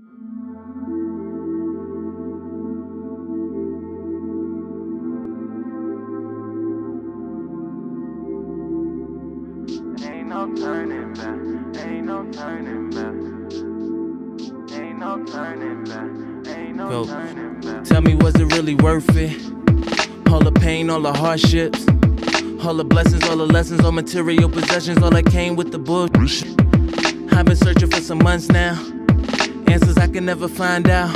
Ain't no turning back, ain't no turning back, ain't no turning back, ain't no turning back. Tell me, was it really worth it? All the pain, all the hardships, all the blessings, all the lessons, all material possessions, all that came with the bullshit. I've been searching for some months now, answers I can never find out.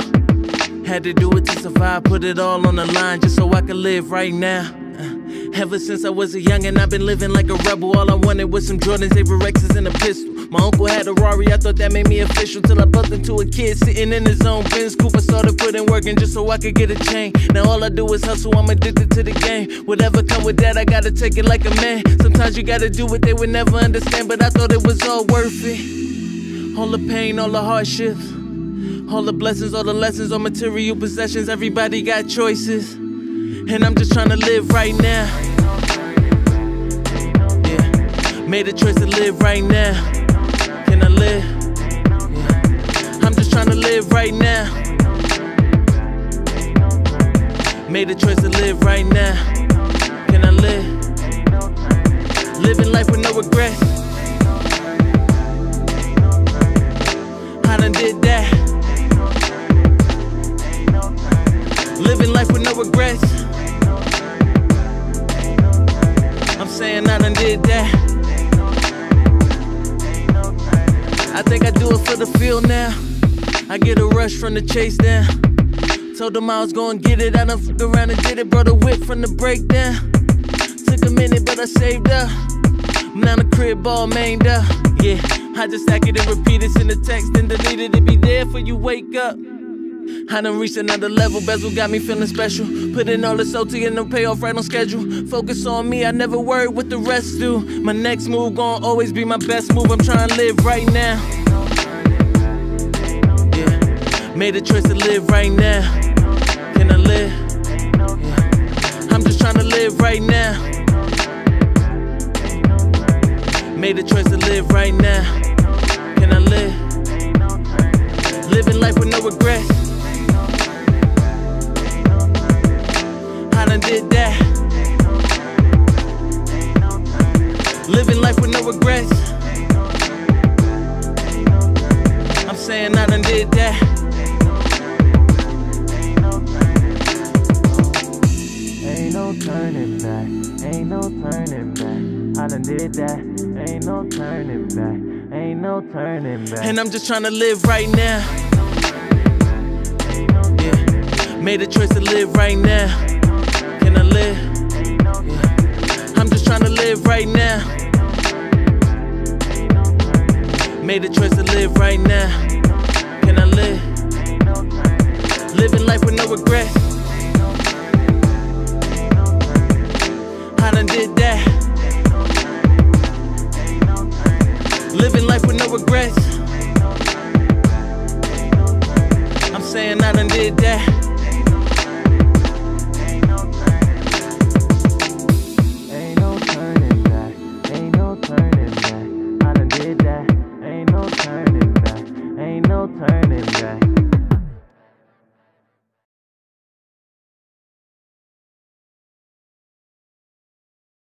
Had to do it to survive, put it all on the line just so I could live right now. Ever since I was a youngin', I've been living like a rebel. All I wanted was some Jordans, Avorexes, and a pistol. My uncle had a Rari, I thought that made me official, till I bumped into a kid sitting in his own Benz coupe. I started putting work in just so I could get a chain. Now all I do is hustle, I'm addicted to the game. Whatever come with that, I gotta take it like a man. Sometimes you gotta do what they would never understand, but I thought it was all worth it. All the pain, all the hardships, all the blessings, all the lessons, all material possessions. Everybody got choices, and I'm just trying to live right now. Yeah. Made a choice to live right now. Can I live? Yeah. I'm just trying to live right now. Made a choice to live right now. Can I live? Living life with no regret. I done did that. Living life with no regrets. Saying I done did that. I think I do it for the feel now. I get a rush from the chase down. Told them I was gonna get it, I done fucked around and did it. Brought a whip from the breakdown. Took a minute but I saved up. I'm now the crib all mained up. Yeah, I just stack it and repeat it in the text and delete it. It be there for you wake up. I done reached another level, bezel got me feeling special. Put in all this OT and no payoff right on schedule. Focus on me, I never worry what the rest do. My next move gon' always be my best move, I'm trying to live right now. Yeah. Made a choice to live right now. Can I live? Yeah. I'm just trying to live right now. Made a choice to live right now. Can I live? Living life with no regrets. I done did that. Living life with no regrets. I'm saying I done did that. Ain't no turning back. Ain't no turning back. I done did that. Ain't no turning back. Ain't no turning back. And I'm just trying to live right now. Yeah. Made a choice to live right now. Can I live? Yeah. I'm just trying to live right now. Made a choice to live right now. Can I live? Living life with no regrets. I done did that. Living life with no regrets. I'm saying I done did that.